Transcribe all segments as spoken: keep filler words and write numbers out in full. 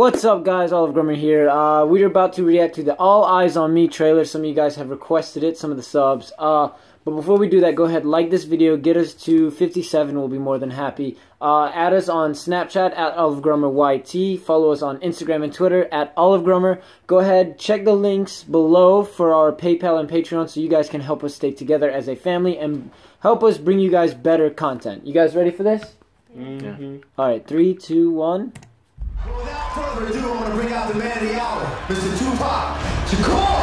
What's up, guys? Olive Grummer here. Uh, we're about to react to the All Eyez on Me trailer. Some of you guys have requested it, some of the subs. Uh, but before we do that, go ahead, like this video, get us to fifty-seven, we'll be more than happy. Uh, add us on Snapchat, at Olive Grummer Y T. Follow us on Instagram and Twitter, at Olive Grummer. Go ahead, check the links below for our PayPal and Patreon so you guys can help us stay together as a family and help us bring you guys better content. You guys ready for this? Mm-hmm. Yeah. Alright, three, two, one. Well, without further ado, I want to bring out the man of the hour, Mister Tupac Shakur!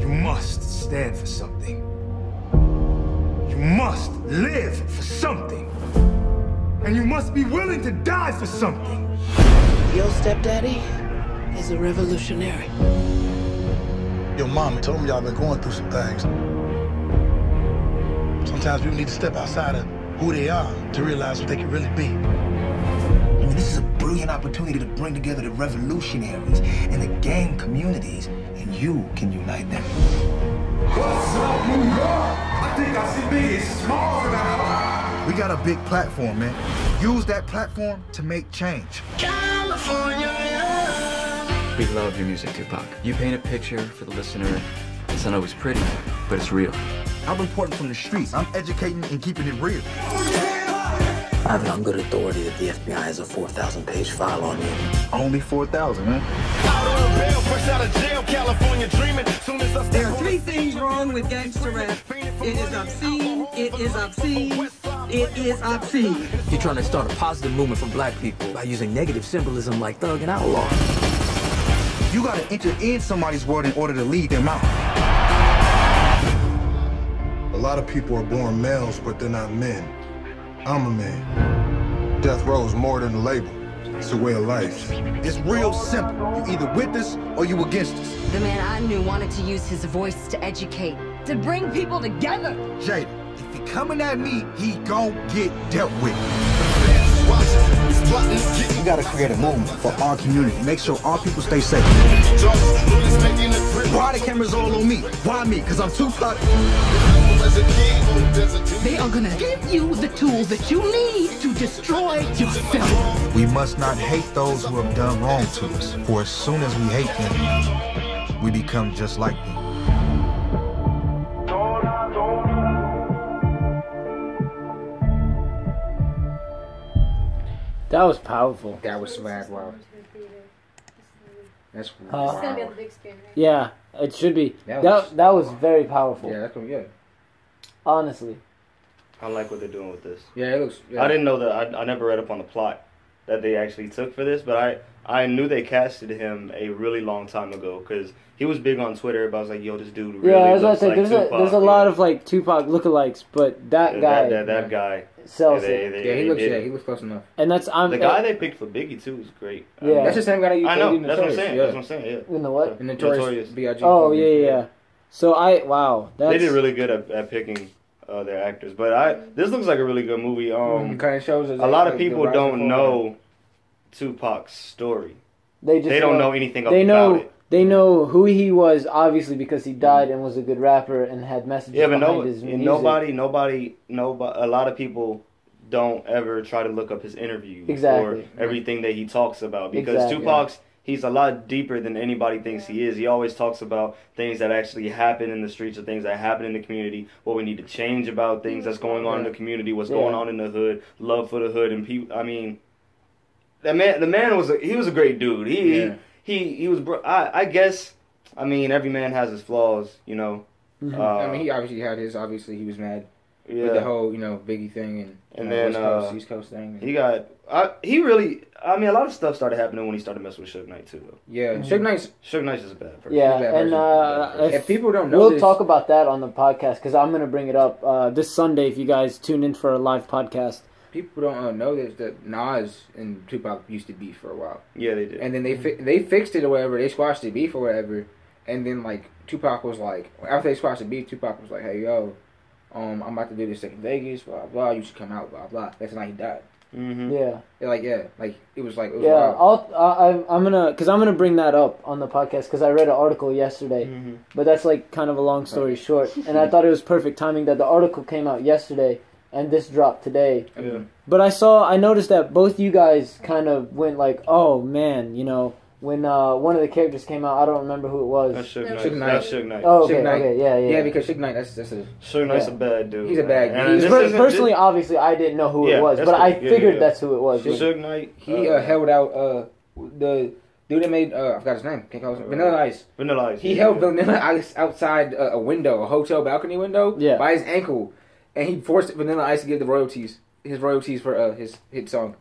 You must stand for something. You must live for something. And you must be willing to die for something. Your stepdaddy is a revolutionary. Your mama told me y'all been going through some things. Sometimes people need to step outside of who they are to realize what they can really be. I mean, this is a brilliant opportunity to bring together the revolutionaries and the gang communities, and you can unite them. What's up, New York? I think I see me as small than I. We got a big platform, man. Use that platform to make change. California. We love your music, Tupac. You paint a picture for the listener. It's not always pretty, but it's real. I'm reporting from the streets. I'm educating and keeping it real. I have it on good authority that the F B I has a four thousand page file on you. Only four thousand, man. Huh? There are three things wrong with gangster rap. It is obscene, it is obscene, it is obscene. You're trying to start a positive movement for black people by using negative symbolism like thug and outlaw. You gotta enter in somebody's world in order to lead them out. A lot of people are born males, but they're not men. I'm a man. Death Row is more than a label. It's a way of life. It's real simple. You either with us or you against us. The man I knew wanted to use his voice to educate, to bring people together. Jada, if he coming at me, he gon' get dealt with. We gotta create a movement for our community. Make sure our people stay safe. Why the cameras all on me? Why me? Because I'm too hot. They are gonna give you the tools that you need to destroy yourself. We must not hate those who have done wrong to us. For as soon as we hate them, we become just like them. That was powerful. That was swag, wow. That's uh, wow. Gonna be on the big screen, right? Yeah, it should be. That was, that, that was very powerful. Yeah, that's what we get. Honestly. I like what they're doing with this. Yeah, it looks... Yeah. I didn't know that... I, I never read up on the plot that they actually took for this, but I, I knew they casted him a really long time ago, because he was big on Twitter, but I was like, yo, this dude really yeah, looks like there's Tupac. A, there's a lot yeah. of, like, Tupac lookalikes, but that yeah, guy... That, that, that yeah. guy... sells yeah, they, they, yeah, he, he looks. Yeah, he looks close enough. And that's I'm, the guy uh, they picked for Biggie too is great. I yeah, mean, that's the same guy that you. I know. That's what I'm saying. Yeah. That's what I'm saying. Yeah. In the what? In Notorious B I G Oh yeah, yeah, yeah. So I wow. That's... They did really good at, at picking uh, their actors, but I this looks like a really good movie. Um, it kind of shows us a lot like, of people don't know Tupac's story. They just they don't know, know anything they about know, it. They know who he was, obviously, because he died and was a good rapper and had messages yeah, but behind no, his music. Nobody, nobody, nobody, a lot of people don't ever try to look up his interviews exactly. or everything that he talks about. Because exactly. Tupac's, he's a lot deeper than anybody thinks he is. He always talks about things that actually happen in the streets or things that happen in the community, what we need to change about things that's going on yeah. in the community, what's yeah. going on in the hood, love for the hood. And people, I mean, that man, the man was, a, he was a great dude. He, yeah. he He he was I I guess I mean every man has his flaws, you know. Mm-hmm. uh, I mean he obviously had his obviously he was mad yeah. with the whole you know Biggie thing and, and know, then West Coast, uh, East Coast thing. And, he got I he really I mean a lot of stuff started happening when he started messing with Suge Knight too. Though. Yeah, mm-hmm. Suge Knight's Suge Knight's is a bad person. Yeah, bad and person. Uh, if, if people don't know, we'll this, talk about that on the podcast because I'm gonna bring it up uh, this Sunday if you guys tune in for a live podcast. People don't know this, that Nas and Tupac used to beef for a while. Yeah, they did. And then they fi they fixed it or whatever. They squashed the beef or whatever. And then, like, Tupac was like... After they squashed the beef, Tupac was like, hey, yo, um, I'm about to do this thing in Vegas, blah, blah. You should come out, blah, blah. That's the night he died. Mm-hmm. Yeah. yeah. Like, yeah. Like, it was like... It was yeah, I'll, I, I'm going to... Because I'm going to bring that up on the podcast because I read an article yesterday. Mm-hmm. But that's, like, kind of a long story right. short. And I thought it was perfect timing that the article came out yesterday and this dropped today. Yeah. But I saw... I noticed that both you guys kind of went like, oh, man, you know... When uh, one of the characters came out, I don't remember who it was. That's Suge Knight. Suge Knight. That's Suge Knight. Oh, okay, Knight. okay, yeah, yeah. Yeah, because Suge Knight, that's, that's a... Suge Knight's yeah. a bad dude. He's a bad man. dude. Per personally, just... obviously, I didn't know who yeah, it was, but I figured yeah, yeah. that's who it was. Suge Knight. He uh, uh, held out uh, the dude that made, uh, I forgot his name, can't call his name. Vanilla Ice. Vanilla Ice. He yeah, held yeah. Vanilla Ice outside uh, a window, a hotel balcony window, yeah. by his ankle, and he forced Vanilla Ice to give the royalties, his royalties for uh, his hit song.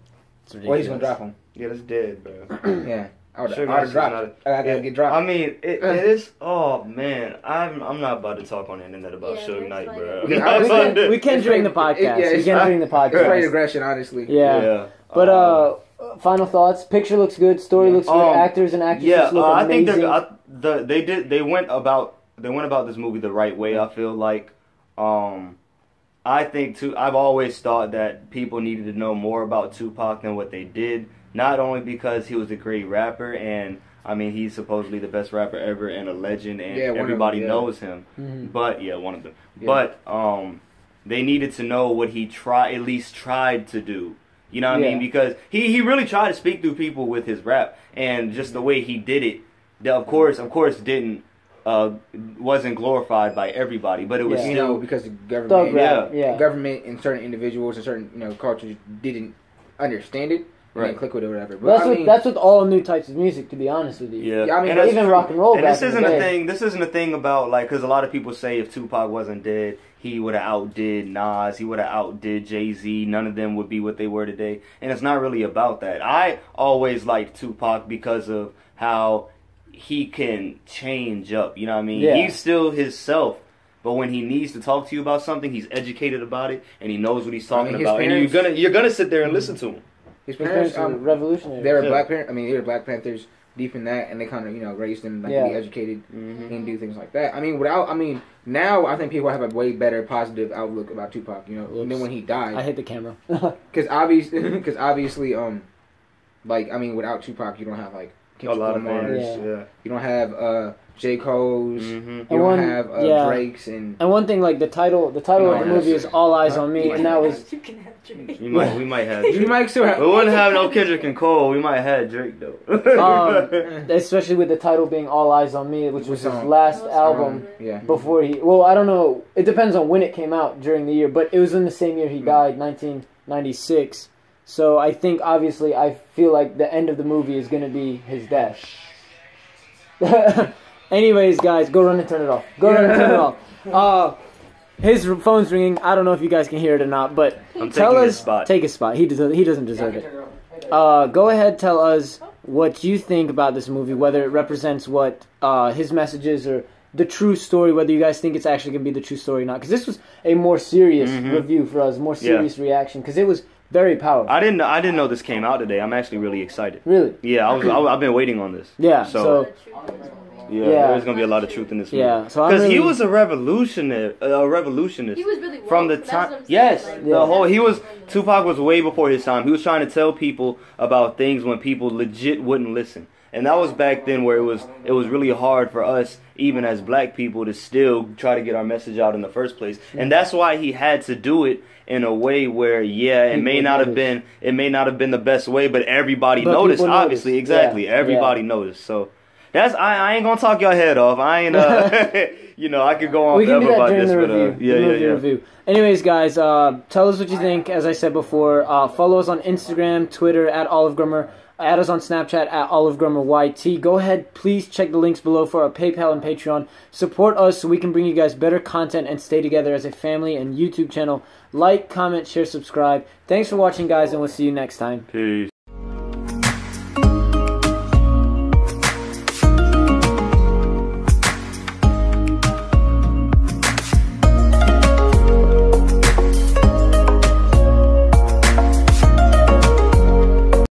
Well, he's going to drop him. Yeah, that's dead, bro. Yeah. I would sure have dropped. Not, I gotta yeah, get dropped. I mean, it, it is. Oh man, I'm I'm not about to talk on the internet about yeah, Suge Knight, bro. We can, we can during the podcast. It, yeah, we can during the podcast. It's great aggression, honestly. Yeah. yeah. But uh, uh, final thoughts. Picture looks good. Story yeah. looks good. Um, Actors and actresses yeah, look uh, amazing. Yeah, I think they're, I, the, they did. They went about. They went about this movie the right way. I feel like. Um, I think too. I've always thought that people needed to know more about Tupac than what they did. Not only because he was a great rapper, and, I mean, he's supposedly the best rapper ever and a legend, and yeah, everybody them, yeah. knows him. Mm-hmm. But, yeah, one of them. Yeah. But um, they needed to know what he tried, at least tried to do. You know what yeah. I mean? Because he, he really tried to speak through people with his rap, and just the way he did it, that of course, of course, didn't. Uh, wasn't glorified by everybody, but it was yeah. you know because the government, yeah, yeah. The government and certain individuals and certain you know cultures didn't understand it. Right, and click with it or whatever. But that's, I mean, with, that's with all new types of music, to be honest with you. Yeah, yeah I mean, even rock and roll. And back this isn't in the a day. thing. This isn't a thing about like because a lot of people say if Tupac wasn't dead, he would have outdid Nas, he would have outdid Jay-Z. None of them would be what they were today. And it's not really about that. I always liked Tupac because of how he can change up, you know what I mean? Yeah. He's still himself, but when he needs to talk to you about something, he's educated about it, and he knows what he's talking I mean, about. Parents, and you're gonna you're gonna sit there and listen to him. His parents, parents um, were revolutionaries. They were yeah. black parents. I mean, they were Black Panthers deep in that, and they kind of you know raised them like yeah. to be educated mm-hmm. and do things like that. I mean, without I mean now I think people have a way better positive outlook about Tupac, you know, Oops. than when he died. I hit the camera because obviously because obviously um like I mean without Tupac you don't have like. A lot of artists, yeah. yeah. You don't have uh, J. Cole's, mm-hmm. you and don't one, have uh, yeah. Drake's, and and one thing like the title, the title of the movie is All Eyez on Me, and that was you can have Drake. You might, we might have, you might still have. We wouldn't have no Kendrick and Cole. We might have Drake though, um, especially with the title being All Eyez on Me, which was his last album yeah. before he. Well, I don't know. It depends on when it came out during the year, but it was in the same year he died, nineteen ninety-six. So I think, obviously, I feel like the end of the movie is going to be his death. Anyways, guys, go run and turn it off. Go yeah. run and turn it off. Uh, his phone's ringing. I don't know if you guys can hear it or not, but I'm tell us... His spot. Take his spot. He, des he doesn't deserve yeah, it. it uh, go ahead, tell us what you think about this movie, whether it represents what uh, his message is or the true story, whether you guys think it's actually going to be the true story or not. Because this was a more serious mm-hmm. review for us, more serious yeah. reaction, because it was... Very powerful. I didn't. I didn't know this came out today. I'm actually really excited. Really? Yeah. I was. I, I've been waiting on this. Yeah. So. so yeah, yeah. There's gonna be a lot of truth in this movie. Yeah. So because really, he was a revolutionary, a revolutionist. He was really woke, from the time. Yes. Like, yeah. The whole. He was. Tupac was way before his time. He was trying to tell people about things when people legit wouldn't listen, and that was back then where it was. It was really hard for us, even as black people, to still try to get our message out in the first place, and that's why he had to do it. In a way where, yeah, it people may not noticed. have been, it may not have been the best way, but everybody but noticed. Obviously, noticed. exactly, yeah. everybody yeah. noticed. So that's I, I ain't gonna talk your head off. I ain't, uh, you know, I could go on forever about this, but uh, yeah, yeah, yeah. Review. Anyways, guys, uh, tell us what you think. As I said before, uh, follow us on Instagram, Twitter at Olive Grummer. Add us on Snapchat at Olive Grummer Y T. Go ahead, please check the links below for our PayPal and Patreon. Support us so we can bring you guys better content and stay together as a family and YouTube channel. Like, comment, share, subscribe. Thanks for watching, guys, and we'll see you next time. Peace.